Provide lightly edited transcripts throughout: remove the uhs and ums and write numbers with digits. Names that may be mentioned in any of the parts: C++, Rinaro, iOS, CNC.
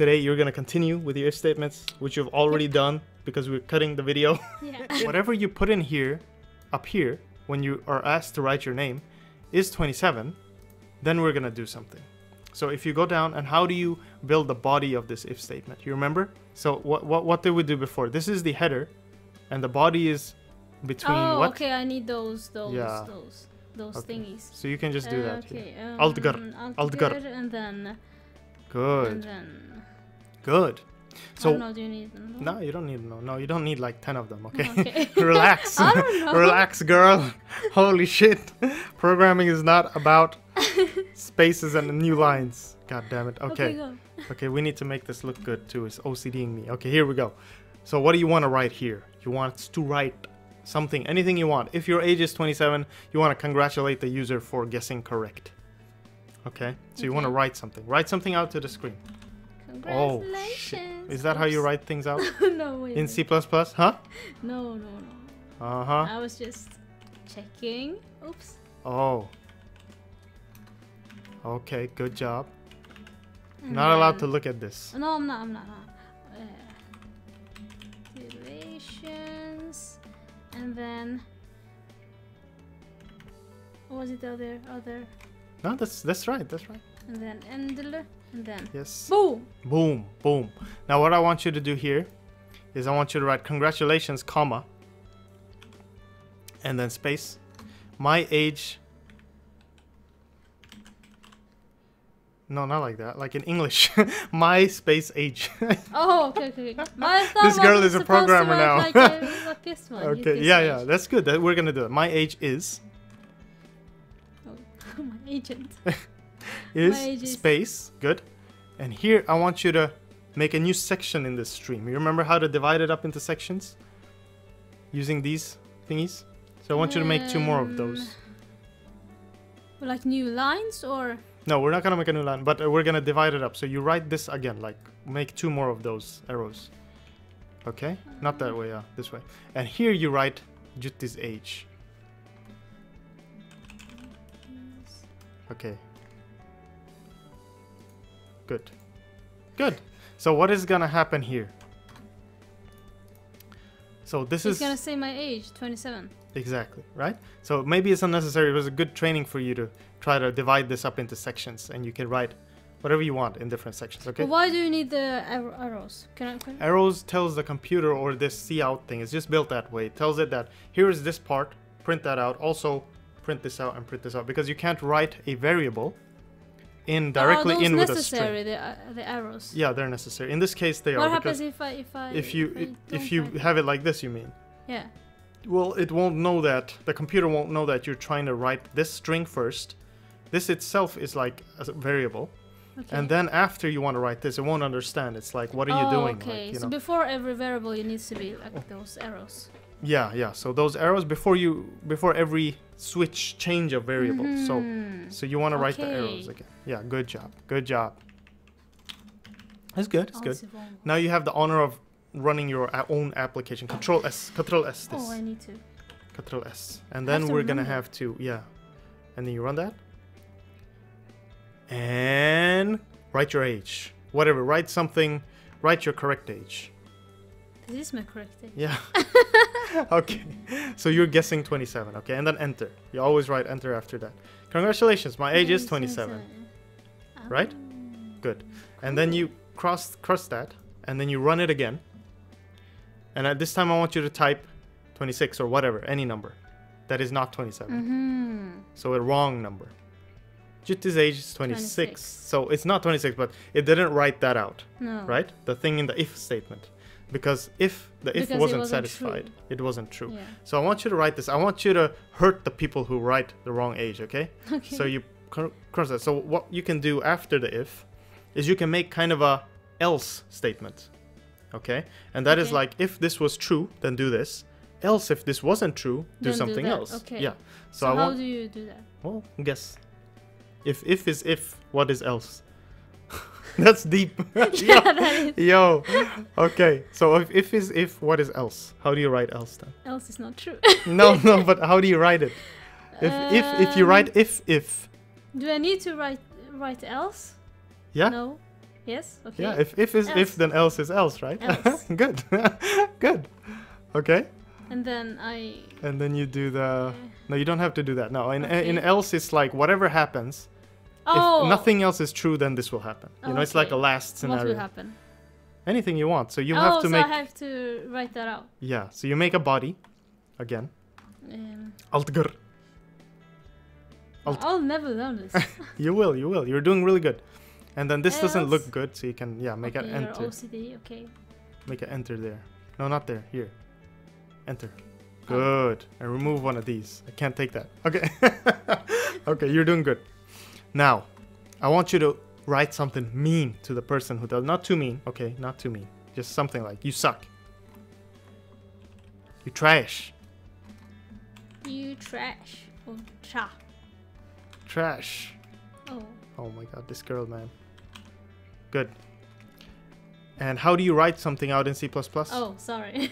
Today, you're going to continue with your if statements, which you've already done because we're cutting the video. Yeah. Whatever you put in here, up here, when you are asked to write your name, is 27, then we're going to do something. So if you go down, and how do you build the body of this if statement? You remember? So what did we do before? This is the header, and the body is between what? Okay, I need those thingies. So you can just do that. Okay. Altgar. And then... Good. And then... Good. So, no, do you need them? No, you don't need them. No, you don't need like 10 of them, okay? Relax. I don't know. Relax, girl. Holy shit. Programming is not about spaces and new lines. God damn it. Okay. Okay, we need to make this look good too. It's OCDing me. Okay, here we go. So what do you want to write here? You want to write something, anything you want. If your age is 27, you want to congratulate the user for guessing correct. Okay? So you want to write something. Write something out to the screen. Oh, shit. Is that how you write things out? No, wait. In C++, huh? No. Uh-huh. I was just checking. Oops. Oh. Okay, good job. And not allowed to look at this. No, I'm not. Relations. And then... What was it, the other? No, that's right. And then endler. And then yes. Boom! Boom. Now what I want you to do here is I want you to write congratulations, comma, and then space. My age. No, not like that. Like in English. My space age. Oh, okay. This girl is a programmer now. Like this one. Okay, yeah, that's good. We're gonna do it. My age is. Oh, my agent. Is space good? And here I want you to make a new section in this stream. You remember how to divide it up into sections using these thingies? So I want you to make two more of those. Like new lines, or no? We're not gonna make a new line, but we're gonna divide it up. So you write this again, like make two more of those arrows. Okay, not that way. Yeah, this way. And here you write Jutti's age. Okay. Good. So what is gonna happen here? So this is gonna say my age, 27. Exactly, right? So maybe it's unnecessary. It was a good training for you to try to divide this up into sections, and you can write whatever you want in different sections. Okay. But why do you need the arrows? Can I? Arrows tells the computer, or this see out thing. It's just built that way. It tells it that here is this part. Print that out. Also, print this out and print this out, because you can't write a variable directly in with a string. The arrows. Yeah, they're necessary. In this case, they are. What happens if you have it like this? You mean? Yeah. Well, it won't know that. The computer won't know that you're trying to write this string first. This itself is like a variable, and then after you want to write this, it won't understand. It's like, what are you doing? Okay. Like, you know. So before every variable, it needs to be like those arrows. Yeah. So those arrows before every change of variable. So you want to write the arrows again. Yeah, good job. That's good. It's good. Now you have the honor of running your own application. Control S. This. Oh, I need to. Control S, and then we're gonna have to and then you run that and write your age. Whatever. Write something. Write your correct age. This is my correct age. Yeah. Okay, so you're guessing 27, okay, and then enter. You always write enter after that. Congratulations, my age is 27. Right? Good. And then you cross that, and then you run it again. And at this time, I want you to type 26 or whatever, any number that is not 27. So a wrong number. Jutti's age is 26. So it's not 26, but it didn't write that out. No. Right? The thing in the if statement. Because it wasn't satisfied, true. It wasn't true. Yeah. So I want you to write this. I want you to hurt the people who write the wrong age, okay? So you cross that. So what you can do after the if is you can make kind of a else statement, okay? And that is like, if this was true, then do this. Else, if this wasn't true, do something else. Okay. Yeah. So how do you do that? Well, guess. If is if, what is else? That's deep. Yeah, that is. Yo. Okay. So if is if, what is else? How do you write else then? Else is not true. no. But how do you write it? If you write if. Do I need to write else? Yeah. No. Yes? Okay. Yeah, if is else. If, then else is else, right? Else. Good. Good. Okay. And then I... And then you do the... No, you don't have to do that. No, in else it's like whatever happens. Oh. If nothing else is true, then this will happen. You know, it's like a last scenario. What will happen? Anything you want. So you have to make... Oh, so I have to write that out. Yeah, so you make a body. Again. Altgr. I'll never learn this. You will, you will. You're doing really good. And then this doesn't look good, so you can, yeah, make an enter. OCD, okay. Make an enter there. No, not there. Here. Enter. Good. And remove one of these. I can't take that. Okay. Okay, you're doing good. Now, I want you to write something mean to the person who does. Not too mean. Okay, not too mean. Just something like, you suck. You trash. You trash. Or cha. Trash. Oh. Oh my god, this girl, man. Good. And how do you write something out in C++? Oh, sorry.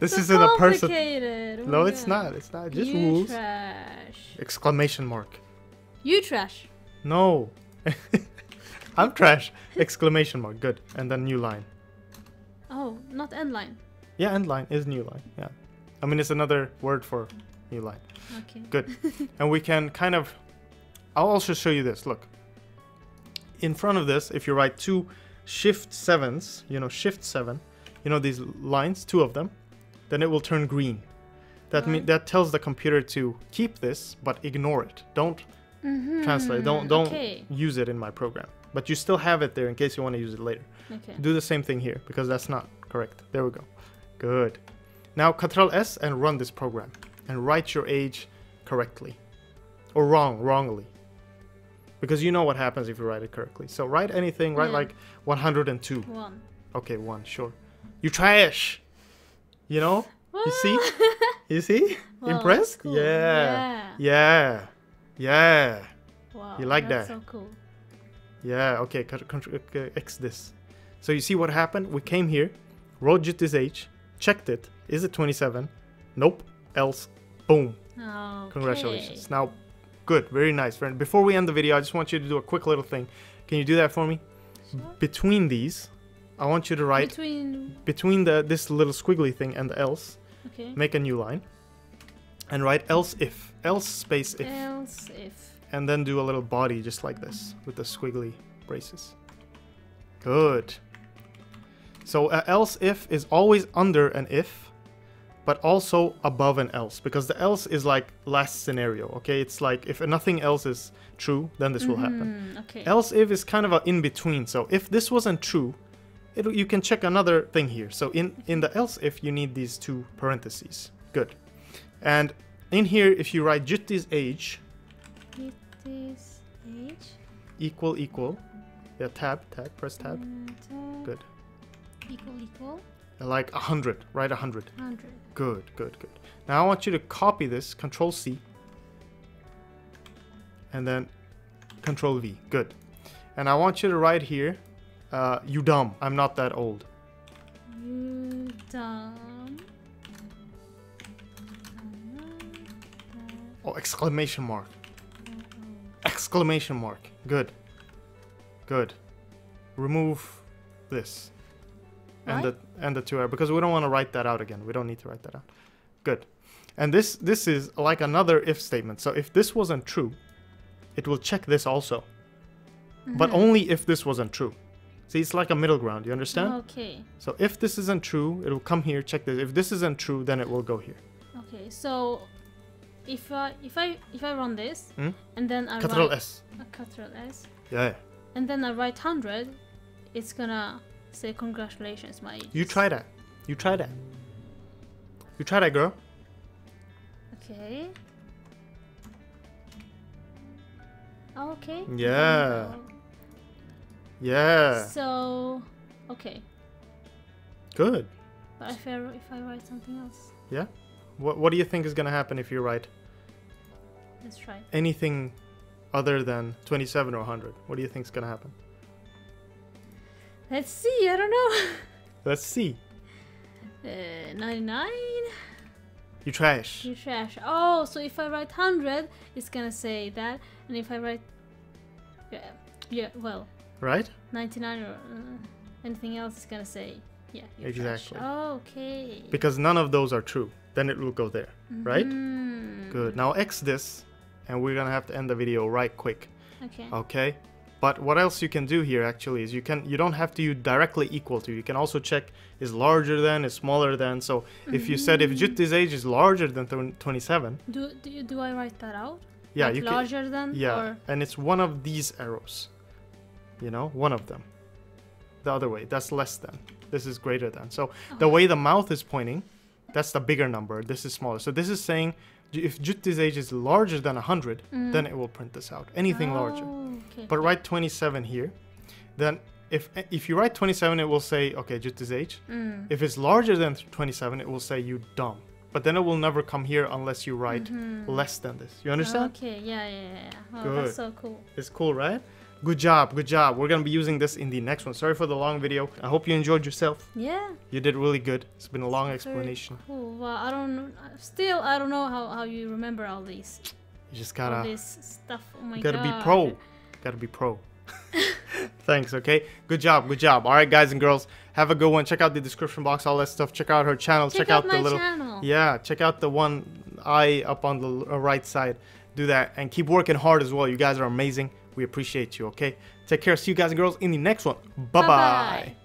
This so isn't a person. Oh no, it's not. It's not. Just you rules. Trash. Exclamation mark. You trash. No. I'm trash. Exclamation mark. Good. And then new line. Oh, not end line. Yeah, end line is new line. Yeah. I mean, it's another word for new line. Okay. Good. And we can kind of... I'll also show you this. Look. In front of this, if you write two shift 7s, you know, shift 7, you know, these lines, two of them, then it will turn green. That that tells the computer to keep this, but ignore it. Don't translate. Don't use it in my program. But you still have it there in case you want to use it later. Okay. Do the same thing here, because that's not correct. There we go. Good. Now, Ctrl S and run this program. And write your age correctly. Or wrongly. Because you know what happens if you write it correctly. So write anything, write like 102. One. Okay, one, sure. You trash! You know? You see? You see? Wow, impressed? Cool. Yeah. Yeah. Yeah. Wow, you like that's that? So cool. Yeah, okay, X this. So you see what happened? We came here, wrote this age, checked it. Is it 27? Nope. Else. Boom. Okay. Congratulations. Now, good. Very nice, friend. Before we end the video, I just want you to do a quick little thing. Can you do that for me? Sure. Between these, I want you to write... Between this little squiggly thing and the else, make a new line. And write else if. Else space if. Else if. And then do a little body just like this with the squiggly braces. Good. So else if is always under an if, but also above an else, because the else is like last scenario, okay? It's like if nothing else is true, then this will happen. Okay. Else if is kind of an in-between, so if this wasn't true, you can check another thing here. So in the else if, you need these two parentheses. Good. And in here, if you write Jitti's age, equal, equal, yeah, tab, press tab, good. Equal, equal. Like 100, right? 100. 100. Good, good, good. Now I want you to copy this, Control C, and then Control V. Good. And I want you to write here, you dumb. I'm not that old. You dumb. Oh, exclamation mark. Exclamation mark. Good. Good. Remove this. And the two, because we don't want to write that out again. We don't need to write that out. Good. And this is like another if statement. So if this wasn't true, it will check this also. But only if this wasn't true. See, it's like a middle ground. You understand? Okay. So if this isn't true, it will come here, check this. If this isn't true, then it will go here. Okay. So if I run this and then I Ctrl S. Ctrl S. Yeah. And then I write 100, it's gonna say congratulations, my age. You try that. You try that. You try that, girl. Okay. Oh, okay. Yeah. Yeah. So, okay. Good. But if I write something else. Yeah. What do you think is gonna happen if you write? Let's try. Anything other than 27 or 100. What do you think is gonna happen? Let's see, I don't know. Let's see. 99? You trash. You trash. Oh, so if I write 100, it's gonna say that. And if I write... Yeah, well. Right? 99 or anything else is gonna say, yeah, you're exactly. Trash. Oh, okay. Because none of those are true. Then it will go there, right? Good. Now X this, and we're gonna have to end the video right quick. Okay. Okay. But what else you can do here actually is you don't have to use directly equal to. You can also check is larger than, is smaller than. So if you said if Jutti's age is larger than 27. Do I write that out? Yeah, like you larger can, than. Yeah, or? And it's one of these arrows. You know, one of them. The other way, that's less than. This is greater than. So the way the mouth is pointing, that's the bigger number. This is smaller. So this is saying if Jutti's age is larger than 100, then it will print this out. Anything larger. Okay. But write 27 here. Then if you write 27, it will say, okay, Jutti's age. If it's larger than 27, it will say you dumb. But then it will never come here unless you write less than this. You understand? Okay, yeah. Oh, good. That's so cool. It's cool, right? Good job, good job. We're going to be using this in the next one. Sorry for the long video. I hope you enjoyed yourself. Yeah. You did really good. It's been a long explanation. Cool. Well, I don't know how you remember all these. You just gotta... all this stuff. Oh my God. Gotta be pro. Gotta be pro. Thanks, okay? Good job, good job. All right, guys and girls, have a good one. Check out the description box, all that stuff. Check out her channel. Check out the little... channel. Yeah, check out the one eye up on the right side. Do that. And keep working hard as well. You guys are amazing. We appreciate you, okay? Take care. See you guys and girls in the next one. Bye-bye.